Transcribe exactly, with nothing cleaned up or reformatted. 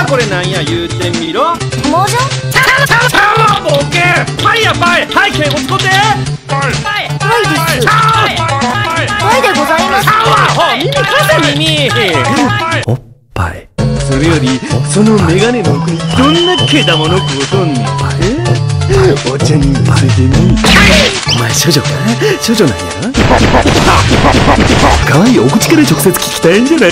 やこれなんや言うてみろ。モジョタボケパイやパイ背景を使ってパイパイパイパイでございます。あー、耳かさ耳おっぱい。それよりそのメガネの奥にどんなけだものことんねん。お茶についてみ。お前処女か処女なんやな。可愛いお口から直接聞きたいんじゃない。